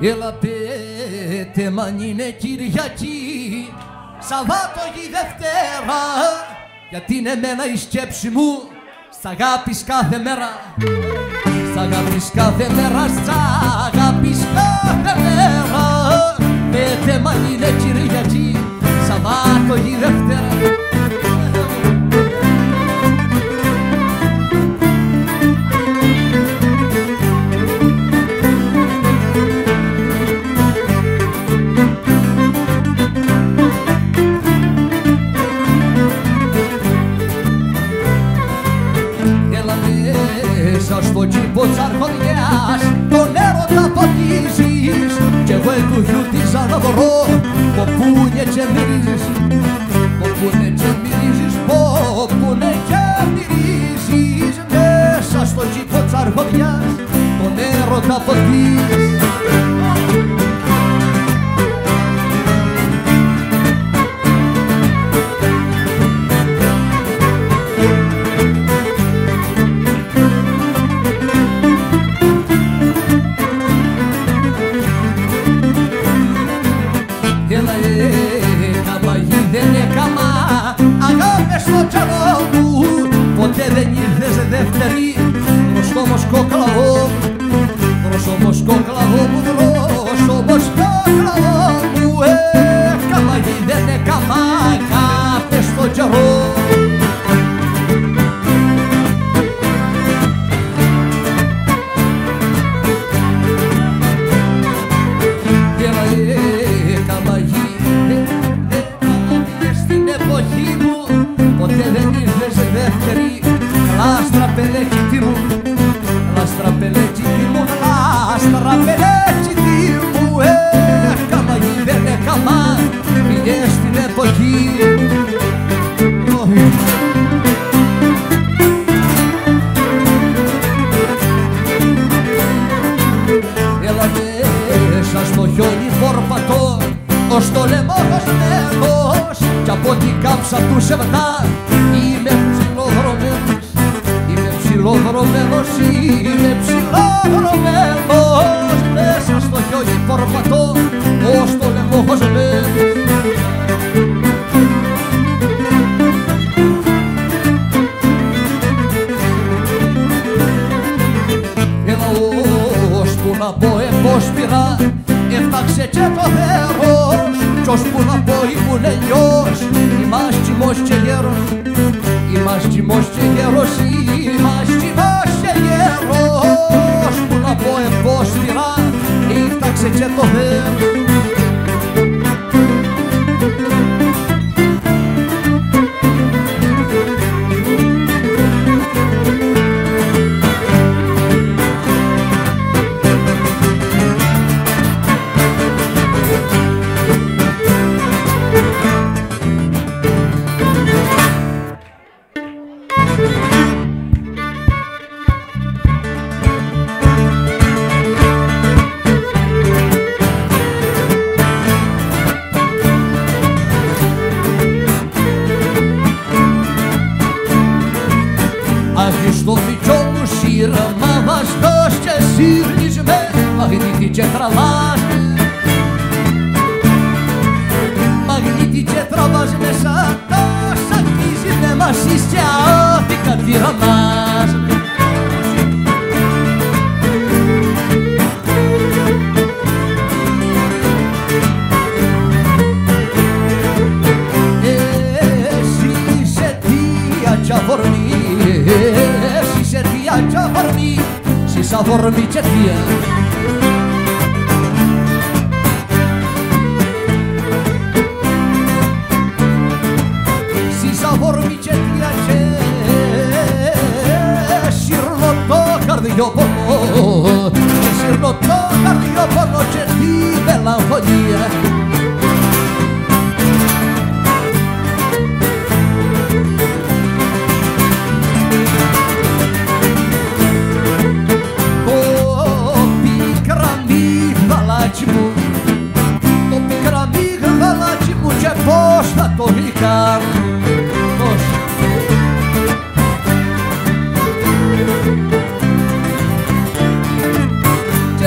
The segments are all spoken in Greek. Έλα πέτε μ' αν είναι Κυριακή, Σαββάτο ή Δευτέρα, γιατί είναι εμένα η σκέψη μου σ' αγάπης κάθε μέρα. Σ' αγάπης κάθε μέρα, σ' αγάπης κάθε μέρα. Πέτε μ' αν είναι Κυριακή, Σαββάτο ή Δευτέρα. Στο κήπο της αρχοντιάς τον έρωτα φωτίζεις κι εγώ εκ του γιου της αναβορώ ποπούνε και μυρίζεις, ποπούνε και μυρίζεις, ποπούνε και μυρίζεις, μέσα στο κήπο της αρχοντιάς τον έρωτα φωτίζεις.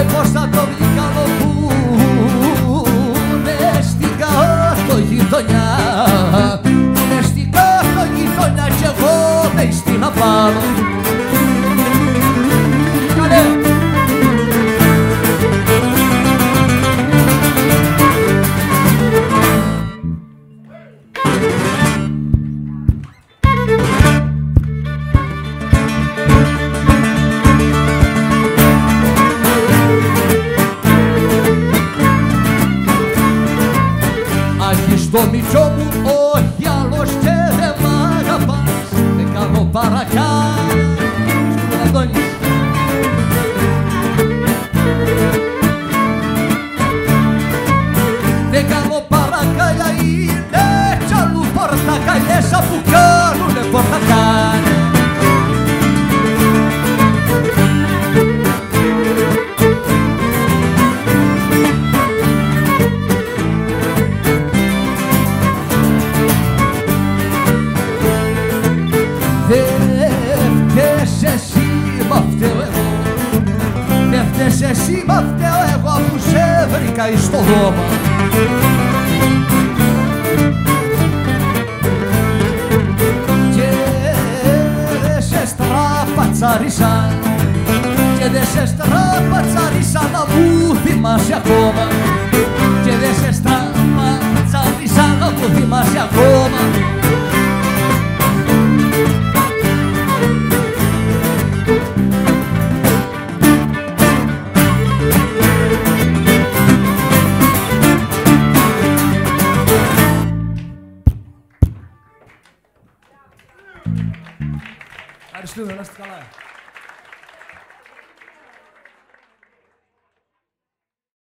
Και πώς θα το βγάλω Στο μητσό μου, όχι άλλωστε δεν μ' αγαπάς. Δεν κάνω παρακάς, Αντώνης. Δεν κάνω παρακάλια, είναι κι αλλού πορτακαλιές που κάνουνε πορτακάλια. Εσύ μ' φταίω εγώ που σε βρήκα εις το δώμα. Και δε σε στραπατσαρίσα, και δε σε στραπατσαρίσα να μου θυμάσαι ακόμα. Και δε σε στραπατσαρίσα να μου θυμάσαι ακόμα.